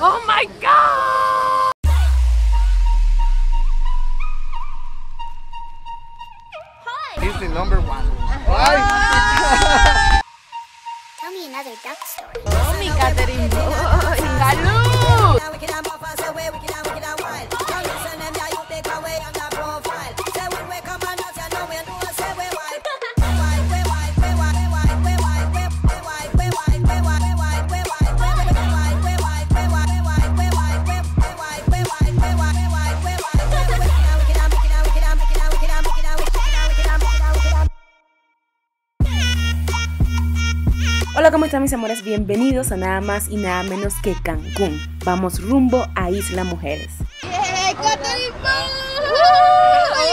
Oh my God! He's the number one. Why? Tell me another duck story. Oh my Catherine. Hola, ¿cómo están mis amores? Bienvenidos a nada más y nada menos que Cancún. Vamos rumbo a Isla Mujeres. ¡Hey, Catherine!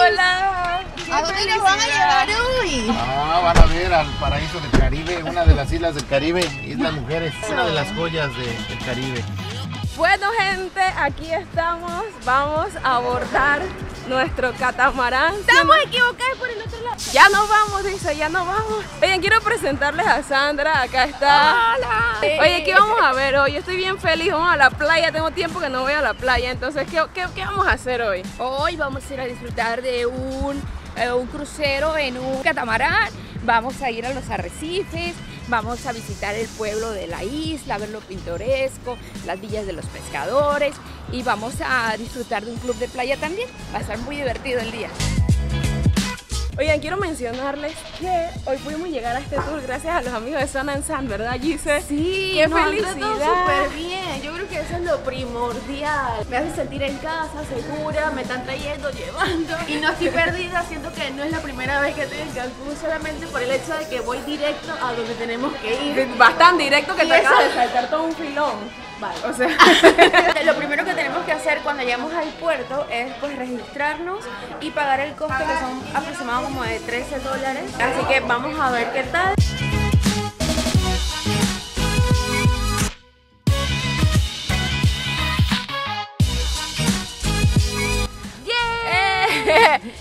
¡Hola! ¿A dónde nos van a llevar hoy? Ah, van a ver al paraíso del Caribe, una de las islas del Caribe, Isla Mujeres, una de las joyas del Caribe. Bueno gente, aquí estamos, vamos a abordar nuestro catamarán. Estamos equivocados por el otro lado. Ya nos vamos, dice, ya nos vamos. Oigan, quiero presentarles a Sandra, acá está. Hola. Oye, ¿qué vamos a ver hoy? Yo estoy bien feliz, vamos a la playa, tengo tiempo que no voy a la playa. Entonces, ¿qué vamos a hacer hoy? Hoy vamos a ir a disfrutar de un crucero en un catamarán. Vamos a ir a los arrecifes. Vamos a visitar el pueblo de la isla, a ver lo pintoresco, las villas de los pescadores y vamos a disfrutar de un club de playa también. Va a estar muy divertido el día. Oigan, quiero mencionarles que hoy pudimos llegar a este tour gracias a los amigos de Sun and Sand, ¿verdad, Gise? Sí, qué felicidad. Nos han tratado súper bien. Yo creo que eso es lo primordial. Me hace sentir en casa, segura, me están trayendo, llevando. Y no estoy perdida, siento que no es la primera vez que estoy en Cancún, solamente por el hecho de que voy directo a donde tenemos que ir. Bastante directo que y te acabas de saltar todo un filón. Vale. O sea, lo primero que tenemos que hacer cuando llegamos al puerto es pues registrarnos y pagar el costo, que son aproximadamente como de $13, así que vamos a ver qué tal.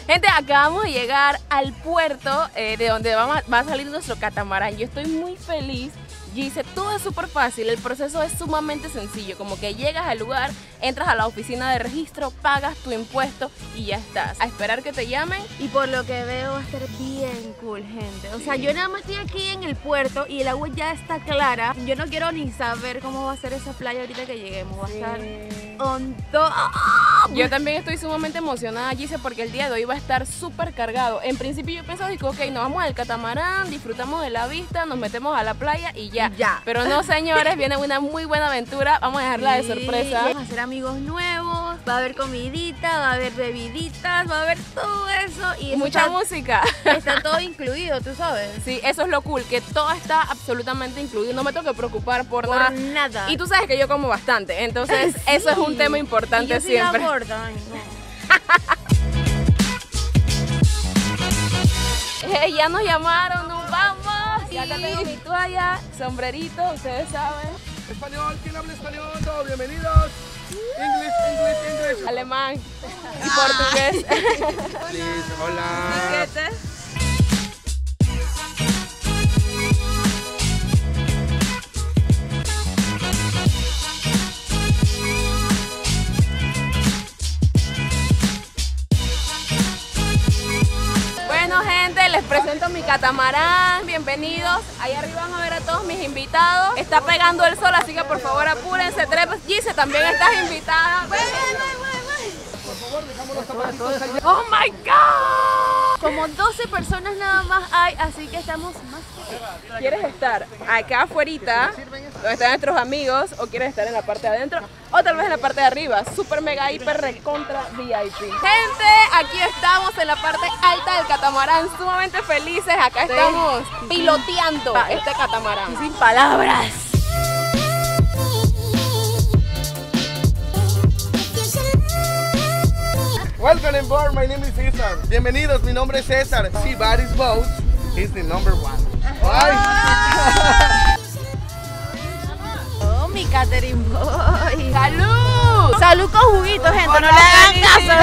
Gente, acabamos de llegar al puerto de donde va a salir nuestro catamarán. Yo estoy muy feliz. Gise, todo es súper fácil, el proceso es sumamente sencillo, como que llegas al lugar, entras a la oficina de registro, pagas tu impuesto y ya estás, a esperar que te llamen. Y por lo que veo va a estar bien cool, gente, o sea, yo nada más estoy aquí en el puerto y el agua ya está clara, yo no quiero ni saber cómo va a ser esa playa ahorita que lleguemos, va a estar on top. Yo también estoy sumamente emocionada, Gise, porque el día de hoy va a estar súper cargado. En principio yo pensaba, ok, nos vamos al catamarán, disfrutamos de la vista, nos metemos a la playa y ya. Pero no, señores, viene una muy buena aventura, vamos a dejarla de sorpresa. Vamos a hacer amigos nuevos, va a haber comidita, va a haber bebiditas, va a haber todo eso. Y mucha música. Está todo incluido, tú sabes. Sí, eso es lo cool, que todo está absolutamente incluido, no me tengo que preocupar por nada. Y tú sabes que yo como bastante, entonces sí, eso es un tema importante. Y yo siempre. Ay, no. Ya nos llamaron, nos vamos. Ya tengo mi toalla, sombrerito, ustedes saben. Español, ¿quién habla español? Todos bienvenidos. English. Alemán y portugués. Hola. Hola. Les presento mi catamarán, bienvenidos. Ahí arriba van a ver a todos mis invitados. Está pegando el sol, así que por favor apúrense, trepas. Gise, también estás invitada. Por favor, dejamos los zapatitos allá. ¡Oh my God! Como 12 personas nada más hay, así que estamos más que... ¿Quieres estar acá afuera, donde están nuestros amigos, o quieres estar en la parte de adentro, o tal vez en la parte de arriba? Super mega hiper recontra VIP. Gente, aquí estamos en la parte alta del catamarán, sumamente felices. Acá estamos piloteando este catamarán. Sin palabras. Welcome aboard, my name is César. Bienvenidos, mi nombre es César. Sea Buddy's Boat is the number one. Bye. Mi Catherine Boy. ¡Salud! ¡Salud con juguito, gente! ¡No le hagan caso!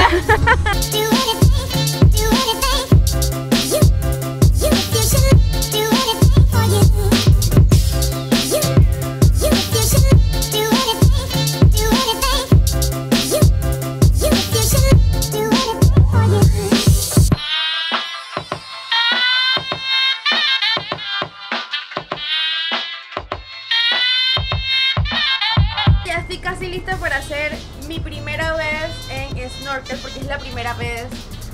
estoy casi lista para hacer mi primera vez en snorkel, porque es la primera vez.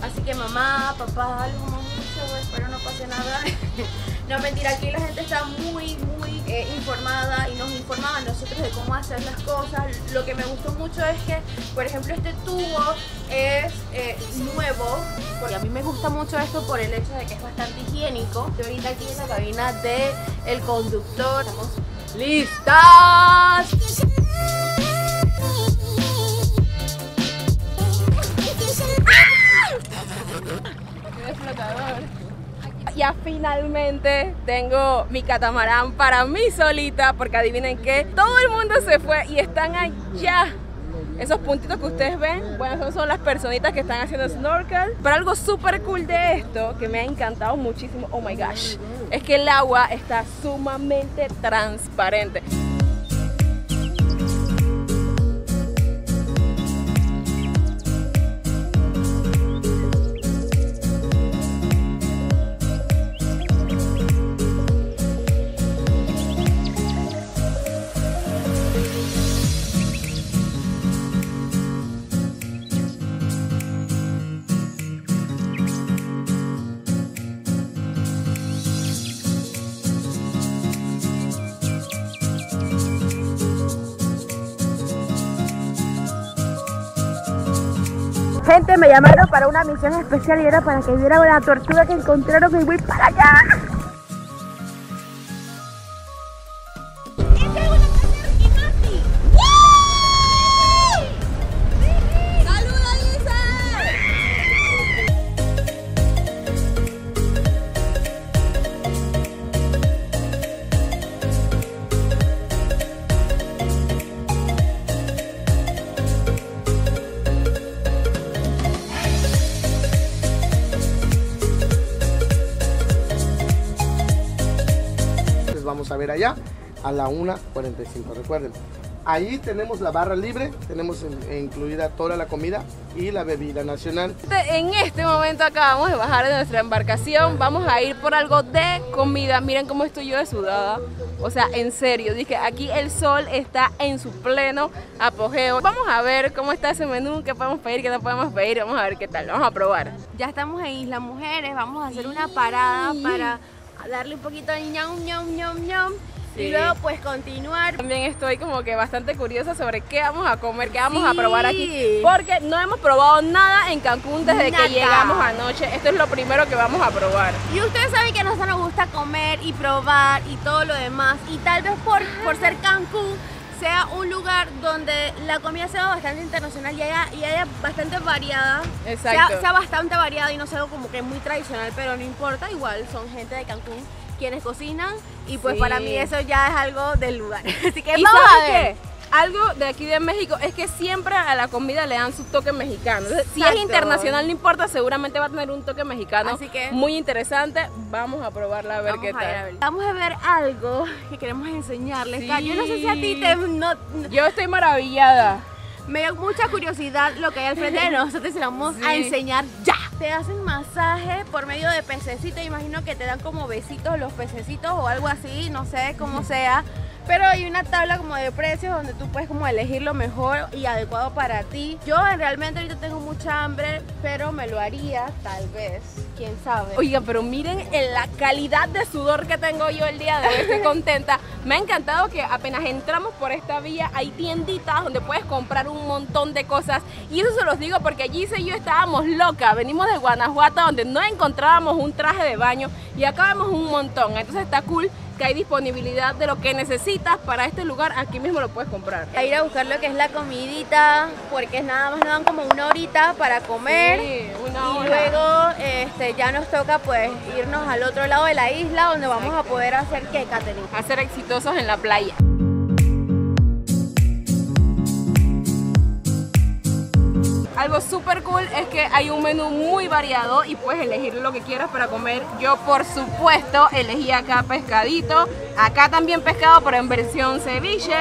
Así que mamá, papá, los amo mucho, espero no pase nada. No, mentira, aquí la gente está muy informada y nos informaba a nosotros de cómo hacer las cosas. Lo que me gustó mucho es que, por ejemplo, este tubo es nuevo, porque a mí me gusta mucho esto por el hecho de que es bastante higiénico. Estoy ahorita aquí en la cabina del conductor. Estamos listas. Ya finalmente tengo mi catamarán para mí solita, porque adivinen que todo el mundo se fue y están allá. Esos puntitos que ustedes ven, bueno, esos son las personitas que están haciendo snorkel. Pero algo súper cool de esto, que me ha encantado muchísimo, oh my gosh, es que el agua está sumamente transparente. Gente, me llamaron para una misión especial y era para que viera la tortuga que encontraron y voy para allá. Vamos a ver allá a la 1:45, recuerden, ahí tenemos la barra libre, tenemos incluida toda la comida y la bebida nacional. En este momento acabamos de bajar de nuestra embarcación, vamos a ir por algo de comida. Miren cómo estoy yo de sudada, o sea, en serio, dije, aquí el sol está en su pleno apogeo. Vamos a ver cómo está ese menú, qué podemos pedir, qué no podemos pedir, vamos a ver qué tal, vamos a probar. Ya estamos en Isla Mujeres, vamos a hacer una parada para darle un poquito de ñam, ñam, ñam, ñam. Sí. Y luego pues continuar. También estoy como que bastante curiosa sobre qué vamos a comer, qué vamos a probar aquí, porque no hemos probado nada en Cancún desde que llegamos anoche. Esto es lo primero que vamos a probar. Y ustedes saben que a nosotros nos gusta comer y probar y todo lo demás. Y tal vez por ser Cancún sea un lugar donde la comida sea bastante internacional y haya bastante variada. Exacto. Sea bastante variada y no sea como que muy tradicional, pero no importa, igual son gente de Cancún quienes cocinan y pues sí, para mí eso ya es algo del lugar. Así que vamos a ver. Algo de aquí de México es que siempre a la comida le dan su toque mexicano. Exacto. Si es internacional no importa, seguramente va a tener un toque mexicano. Así que muy interesante, vamos a probarla a ver qué tal. Vamos a ver algo que queremos enseñarles. Sí. Yo no sé si a ti yo estoy maravillada. Me dio mucha curiosidad lo que hay al frente de nosotros y lo vamos a enseñar ya. Te hacen masaje por medio de pececitos, imagino que te dan como besitos los pececitos o algo así, no sé cómo sea. Pero hay una tabla como de precios donde tú puedes como elegir lo mejor y adecuado para ti. Yo realmente ahorita tengo mucha hambre, pero me lo haría tal vez, quién sabe. Oiga, pero miren la calidad de sudor que tengo yo el día de hoy, estoy contenta. Me ha encantado que apenas entramos por esta vía hay tienditas donde puedes comprar un montón de cosas. Y eso se los digo porque Gise y yo estábamos locas. Venimos de Guanajuato donde no encontrábamos un traje de baño y acá vemos un montón, entonces está cool que hay disponibilidad de lo que necesitas para este lugar, aquí mismo lo puedes comprar. A ir a buscar lo que es la comidita, porque nada más nos dan como una horita para comer. Sí, una hora. Y luego ya nos toca pues irnos al otro lado de la isla donde vamos a poder hacer ¿qué, Catherine? Hacer exitosos en la playa. Algo súper cool es que hay un menú muy variado y puedes elegir lo que quieras para comer. Yo por supuesto elegí acá pescadito, acá también pescado pero en versión ceviche,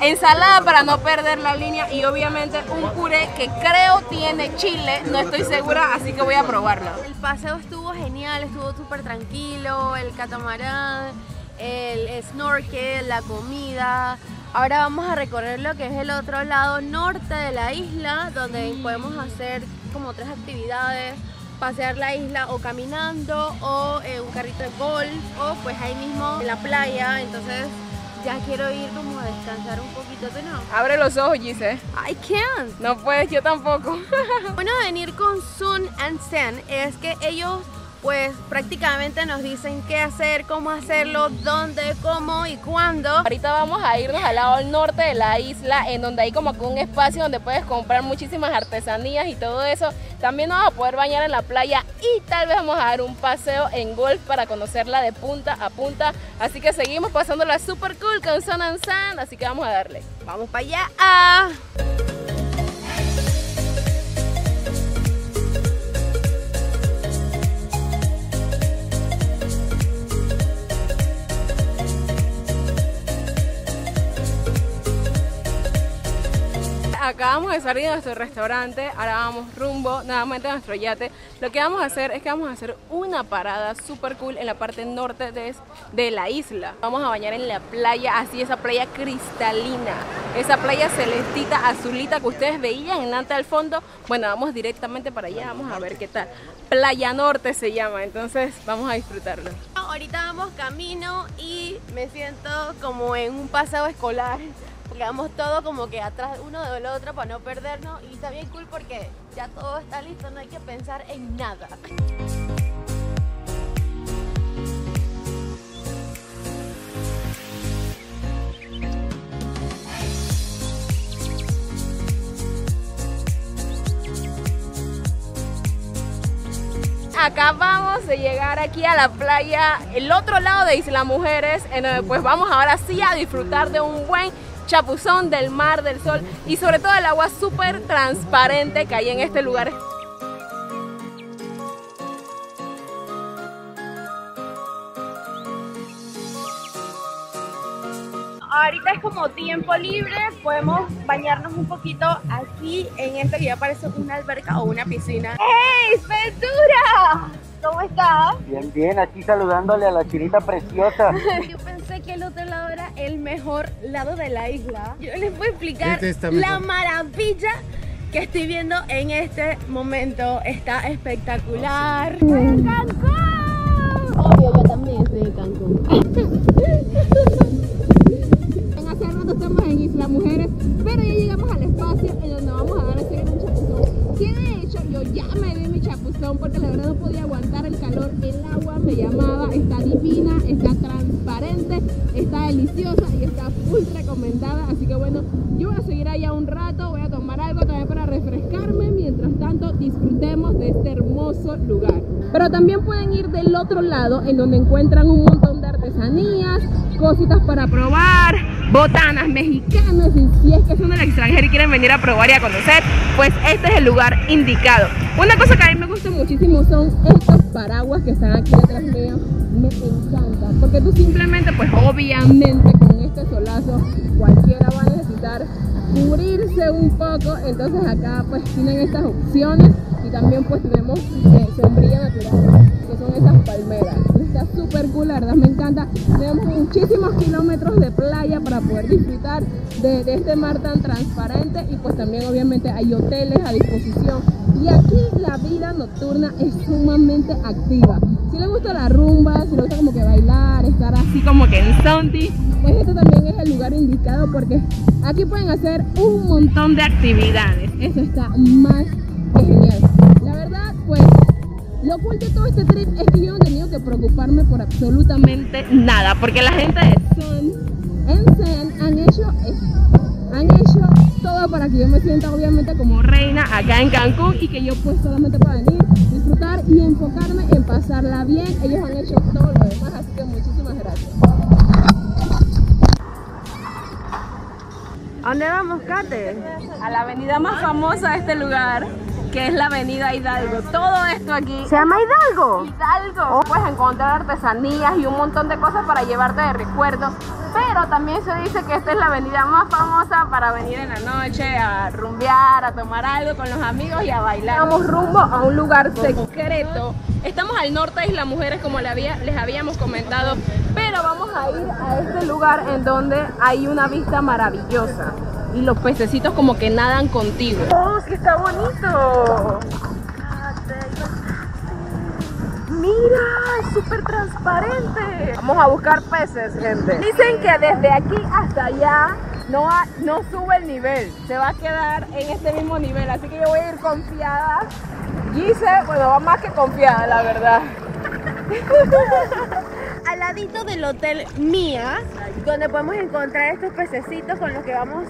ensalada para no perder la línea y obviamente un puré que creo tiene chile, no estoy segura, así que voy a probarlo. El paseo estuvo genial, estuvo súper tranquilo, el catamarán, el snorkel, la comida. Ahora vamos a recorrer lo que es el otro lado norte de la isla, donde podemos hacer como tres actividades: pasear la isla o caminando, o un carrito de golf, o pues ahí mismo en la playa. Entonces ya quiero ir como a descansar un poquito, ¿no? Abre los ojos, Gise. I can't. No puedes, yo tampoco. Bueno, venir con Sun and Sand es que ellos pues prácticamente nos dicen qué hacer, cómo hacerlo, dónde, cómo y cuándo. Ahorita vamos a irnos al lado norte de la isla, en donde hay como un espacio donde puedes comprar muchísimas artesanías y todo eso. También nos vamos a poder bañar en la playa y tal vez vamos a dar un paseo en golf para conocerla de punta a punta. Así que seguimos pasándola super cool con Sun and Sand, así que vamos a darle. ¡Vamos para allá! Acabamos de salir de nuestro restaurante, ahora vamos rumbo nuevamente a nuestro yate. Lo que vamos a hacer es que vamos a hacer una parada super cool en la parte norte de la isla. Vamos a bañar en la playa, así esa playa cristalina, esa playa celestita, azulita que ustedes veían en antes al fondo. Bueno, vamos directamente para allá, vamos a ver qué tal. Playa Norte se llama, entonces vamos a disfrutarlo. Ahorita vamos camino y me siento como en un paseo escolar. Quedamos todo como que atrás uno del otro para no perdernos, y está bien cool porque ya todo está listo, no hay que pensar en nada. Acabamos de llegar aquí a la playa, el otro lado de Isla Mujeres, en donde pues vamos ahora sí a disfrutar de un buen chapuzón del mar, del sol y sobre todo el agua súper transparente que hay en este lugar. Ahorita es como tiempo libre, podemos bañarnos un poquito aquí en esto que ya parece una alberca o una piscina. ¡Hey, Sandra! ¿Cómo estás? Bien, bien, aquí saludándole a la chinita preciosa. Yo pensé que el otro lado era el mejor lado de la isla. Yo les voy a explicar la maravilla que estoy viendo en este momento. Está espectacular. ¡Estoy en Cancún! Obvio, yo también estoy en Cancún. En hace rato estamos en Isla Mujeres, pero ya llegamos al espacio en donde vamos a dar a hacer un chapuzón. ¿Qué de hecho? Yo ya me di mi chapuzón porque la verdad no podía aguantar el calor. El agua me llamaba, está divina, está transparente, está deliciosa y está full recomendada. Así que bueno, yo voy a seguir allá un rato, voy a tomar algo todavía para refrescarme. Mientras tanto, disfrutemos de este hermoso lugar. Pero también pueden ir del otro lado, en donde encuentran un montón de artesanías, cositas para probar, botanas mexicanas. Y si es que son del extranjero y quieren venir a probar y a conocer, pues este es el lugar indicado. Una cosa que a mí me gusta muchísimo son estos paraguas que están aquí detrás de ella. Me encanta, porque tú simplemente, pues obviamente con este solazo cualquiera va a necesitar cubrirse un poco. Entonces acá pues tienen estas opciones, y también pues tenemos sombrilla natural, que son estas palmeras. Está súper cool, la verdad me encanta. Tenemos muchísimos kilómetros de playa para poder disfrutar de este mar tan transparente, y pues también obviamente hay hoteles a disposición. Y aquí la vida nocturna es sumamente activa. Si les gusta la rumba, si les gusta como que bailar, estar así como que en Sondi, pues este también es el lugar indicado, porque aquí pueden hacer un montón de actividades. Eso está más que genial. La verdad, pues lo cool de todo este trip es que yo no he tenido que preocuparme por absolutamente nada, porque la gente de Sun and Sand han hecho todo para que yo me sienta obviamente como reina acá en Cancún, y que yo pues solamente pueda venir, disfrutar y enfocarme en pasarla bien. Ellos han hecho todo lo demás, así que muchísimas gracias. ¿A dónde vamos, Kate? A la avenida más famosa de este lugar, que es la avenida Hidalgo. Todo esto aquí se llama Hidalgo. Hidalgo. Puedes encontrar artesanías y un montón de cosas para llevarte de recuerdo. Pero también se dice que esta es la avenida más famosa para venir en la noche a rumbear, a tomar algo con los amigos y a bailar. Vamos rumbo a un lugar secreto. Estamos al norte de Isla Mujeres, como les habíamos comentado, pero Pero vamos a ir a este lugar en donde hay una vista maravillosa y los pececitos como que nadan contigo. ¡Oh, sí está bonito! ¡Mira! ¡Es súper transparente! Vamos a buscar peces, gente. Dicen que desde aquí hasta allá no sube el nivel. Se va a quedar en este mismo nivel, así que yo voy a ir confiada. Gise, bueno, va más que confiada, la verdad. Al ladito del hotel Mía, donde podemos encontrar estos pececitos con los que vamos.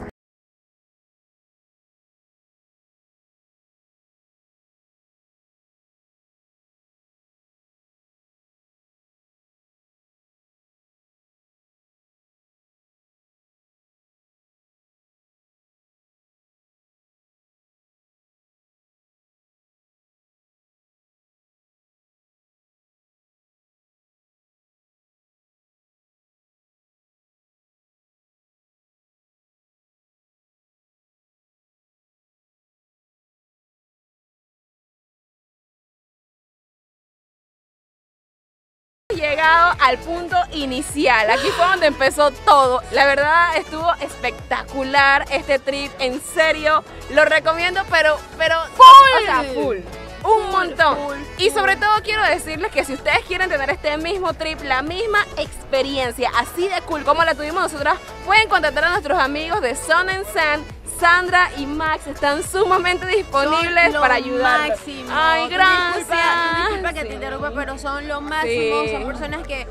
Llegado al punto inicial, aquí fue donde empezó todo. La verdad estuvo espectacular este trip, en serio, lo recomiendo, pero full, o sea, full. Un montón. Y sobre todo quiero decirles que si ustedes quieren tener este mismo trip, la misma experiencia, así de cool como la tuvimos nosotras, pueden contactar a nuestros amigos de Sun and Sand. Sandra y Max están sumamente disponibles para ayudar. Ay, gracias. Disculpa que te interrumpa, pero son lo máximo. Sí. Son personas que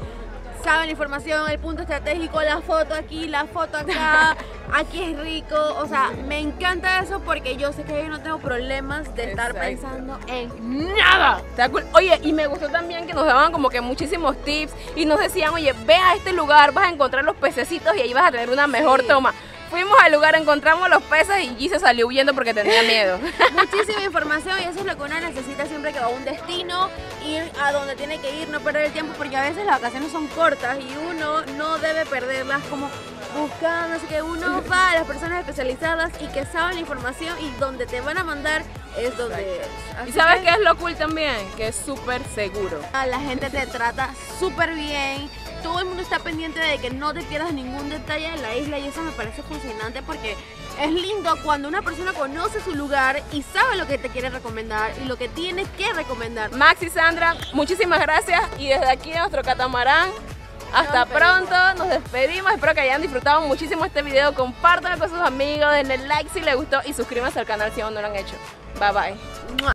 saben la información, el punto estratégico, la foto aquí, la foto acá. Aquí es rico, o sea, me encanta eso porque yo sé que yo no tengo problemas de estar pensando en nada. Está cool. Oye, y me gustó también que nos daban como que muchísimos tips y nos decían, oye, ve a este lugar, vas a encontrar los pececitos y ahí vas a tener una mejor toma. Fuimos al lugar, encontramos los peces y Gise salió huyendo porque tenía miedo. Muchísima información y eso es lo que uno necesita siempre que va a un destino, ir a donde tiene que ir, no perder el tiempo, porque a veces las vacaciones son cortas y uno no debe perderlas como buscando, así que uno va a las personas especializadas y que saben la información y donde te van a mandar es donde es. ¿Y sabes qué es lo cool también? Que es súper seguro. La gente te trata súper bien. Todo el mundo está pendiente de que no te pierdas ningún detalle de la isla y eso me parece fascinante porque es lindo cuando una persona conoce su lugar y sabe lo que te quiere recomendar y lo que tiene que recomendar. Max y Sandra, muchísimas gracias y desde aquí de nuestro catamarán, hasta pronto, nos despedimos, espero que hayan disfrutado muchísimo este video, compártanlo con sus amigos, denle like si les gustó y suscríbanse al canal si aún no lo han hecho. Bye bye.